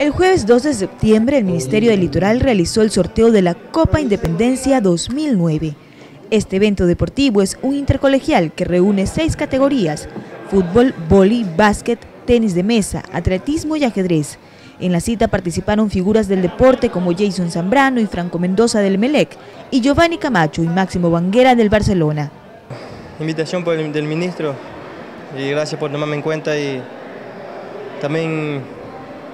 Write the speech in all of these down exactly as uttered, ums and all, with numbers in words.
El jueves dos de septiembre, el Ministerio del Litoral realizó el sorteo de la Copa Independencia dos mil nueve. Este evento deportivo es un intercolegial que reúne seis categorías: fútbol, vóley, básquet, tenis de mesa, atletismo y ajedrez. En la cita participaron figuras del deporte como Jason Zambrano y Franco Mendoza del Emelec, y Giovanni Camacho y Máximo Banguera del Barcelona. Invitación por el, del ministro, y gracias por tomarme en cuenta, y también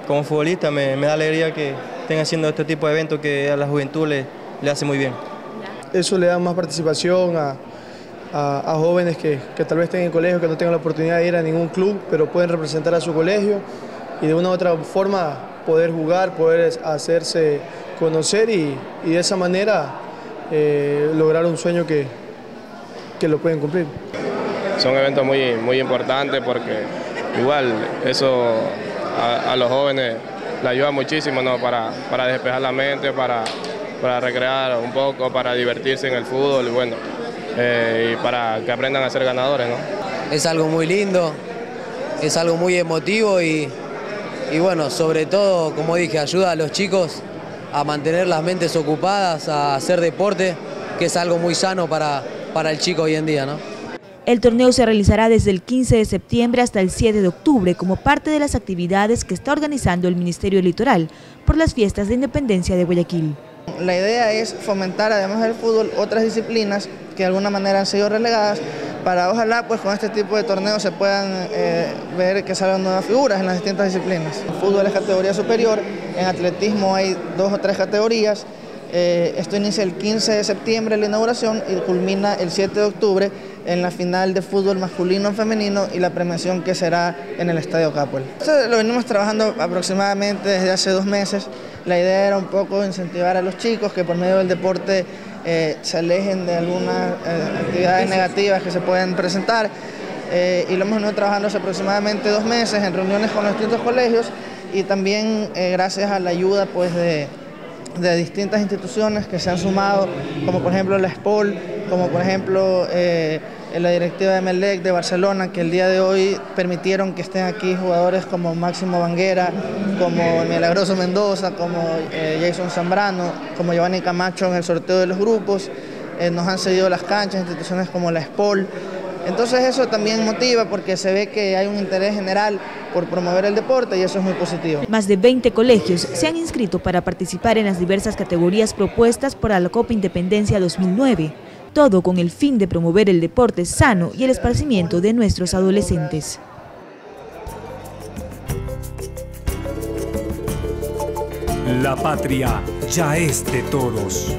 como futbolista me, me da alegría que estén haciendo este tipo de eventos que a la juventud le, le hace muy bien. Eso le da más participación a, a, a jóvenes que, que tal vez estén en colegio, que no tengan la oportunidad de ir a ningún club, pero pueden representar a su colegio y de una u otra forma poder jugar, poder hacerse conocer y, y de esa manera eh, lograr un sueño que, que lo pueden cumplir. Son eventos muy, muy importantes porque igual eso A, a los jóvenes le ayuda muchísimo, ¿no? para, para despejar la mente, para, para recrear un poco, para divertirse en el fútbol y, bueno, eh, y para que aprendan a ser ganadores, ¿no? Es algo muy lindo, es algo muy emotivo y, y bueno, sobre todo, como dije, ayuda a los chicos a mantener las mentes ocupadas, a hacer deporte, que es algo muy sano para, para el chico hoy en día, ¿no? El torneo se realizará desde el quince de septiembre hasta el siete de octubre como parte de las actividades que está organizando el Ministerio del Litoral por las fiestas de Independencia de Guayaquil. La idea es fomentar, además del fútbol, otras disciplinas que de alguna manera han sido relegadas para, ojalá, pues con este tipo de torneos se puedan eh, ver que salen nuevas figuras en las distintas disciplinas. En fútbol es categoría superior, en atletismo hay dos o tres categorías. Eh, esto inicia el quince de septiembre la inauguración y culmina el siete de octubre en la final de fútbol masculino y femenino y la premiación que será en el estadio Capuel. Esto lo venimos trabajando aproximadamente desde hace dos meses. La idea era un poco incentivar a los chicos que por medio del deporte eh, se alejen de algunas eh, actividades negativas que se pueden presentar. Eh, y lo hemos venido trabajando hace aproximadamente dos meses en reuniones con los distintos colegios y también eh, gracias a la ayuda, pues, de... de distintas instituciones que se han sumado, como por ejemplo la ESPOL, como por ejemplo eh, la directiva de Emelec de Barcelona, que el día de hoy permitieron que estén aquí jugadores como Máximo Banguera, como Milagroso Mendoza, como eh, Jason Zambrano, como Giovanni Camacho en el sorteo de los grupos. Eh, nos han cedido las canchas, instituciones como la ESPOL. Entonces eso también motiva porque se ve que hay un interés general por promover el deporte y eso es muy positivo. Más de veinte colegios se han inscrito para participar en las diversas categorías propuestas para la Copa Independencia dos mil nueve, todo con el fin de promover el deporte sano y el esparcimiento de nuestros adolescentes. La patria ya es de todos.